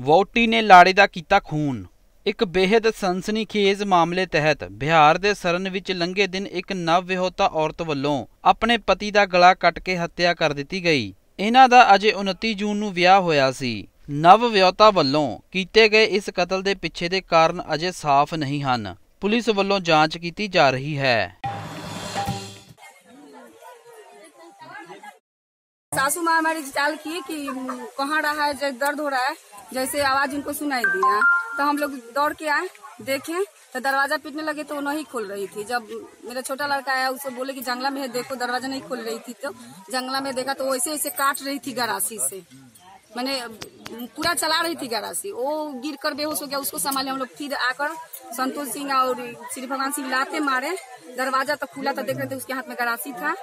ਵਹੁਟੀ ਨੇ ਲਾੜੇ ਦਾ ਕੀਤਾ खून। एक बेहद सनसनीखेज मामले तहत बिहार के सरन विच लंघे दिन एक नव विहोता औरत वलों अपने पति का गला कट के हत्या कर दी गई। इन्हां दा अजे 29 जून नूं विआह होया सी। नव विहोता वलों कीते गए इस कतल के पिछे के कारण अजे साफ नहीं हन। पुलिस वलों जांच की जा रही है। सासू माँ हमारी चाल की कि कहाँ रहा है, जैसे दर्द हो रहा है, जैसे आवाज उनको सुनाई दिया तो हम लोग दौड़ के आए, देखें तो दरवाजा पीटने लगे तो वो नहीं खोल रही थी। जब मेरा छोटा लड़का आया उसे बोले कि जंगला में है, देखो दरवाजा नहीं खोल रही थी, तो जंगला में देखा तो वो ऐसे ऐसे काट रही थी गरासी से, मैंने पूरा चला रही थी गरासी। वो गिर कर बेहोश हो गया, उसको संभाले हम लोग। फिर आकर संतोष सिंह और श्री भगवान सिंह लाते मारे, दरवाजा तो खुला था, देख रहे थे उसके हाथ में गरासी था।